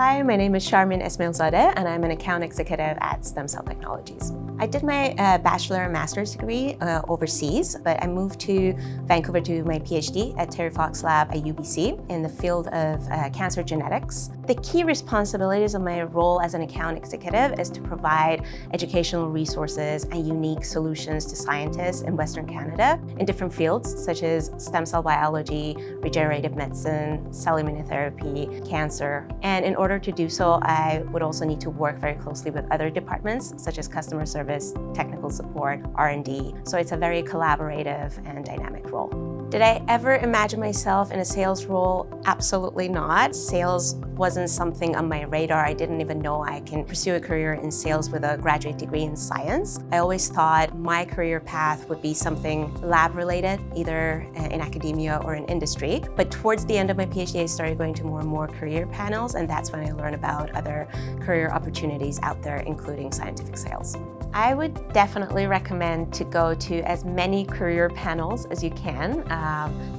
Hi, my name is Sharmin Esmailzadeh and I'm an account executive at STEMCELL Technologies. I did my bachelor and master's degree overseas, but I moved to Vancouver to do my PhD at Terry Fox Lab at UBC in the field of cancer genetics. The key responsibilities of my role as an account executive is to provide educational resources and unique solutions to scientists in Western Canada in different fields such as stem cell biology, regenerative medicine, cell immunotherapy, cancer. And in order to do so, I would also need to work very closely with other departments such as customer service, technical support, R&D. So it's a very collaborative and dynamic role. Did I ever imagine myself in a sales role? Absolutely not. Sales wasn't something on my radar. I didn't even know I can pursue a career in sales with a graduate degree in science. I always thought my career path would be something lab-related, either in academia or in industry. But towards the end of my PhD, I started going to more and more career panels, and that's when I learned about other career opportunities out there, including scientific sales. I would definitely recommend to go to as many career panels as you can.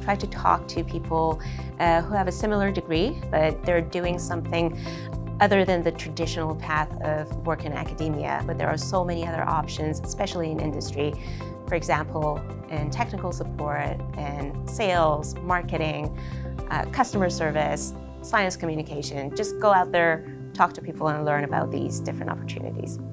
Try to talk to people who have a similar degree, but they're doing something other than the traditional path of work in academia. But there are so many other options, especially in industry. For example, in technical support, in sales, marketing, customer service, science communication. Just go out there, talk to people and learn about these different opportunities.